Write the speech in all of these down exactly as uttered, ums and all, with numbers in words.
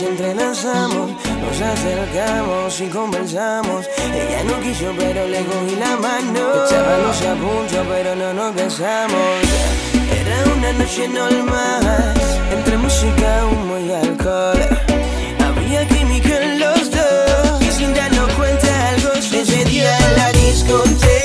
noche entrelazamos, nos acercamos y conversamos. Ella no quiso pero le cogí la mano. Estábamos a punto pero no nos casamos. Era una noche normal, entre música, humo y alcohol. Había química en los dos y sin darnos cuenta algo sucedió en la discoteca.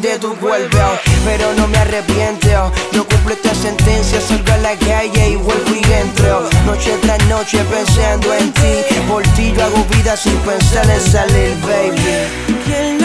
De tu cuerpo, pero no me arrepiento. Yo cumplo esta sentencia, salgo a la calle y vuelvo y entro. Noche tras noche pensando en ti. Por ti yo hago vida sin pensar en salir, baby.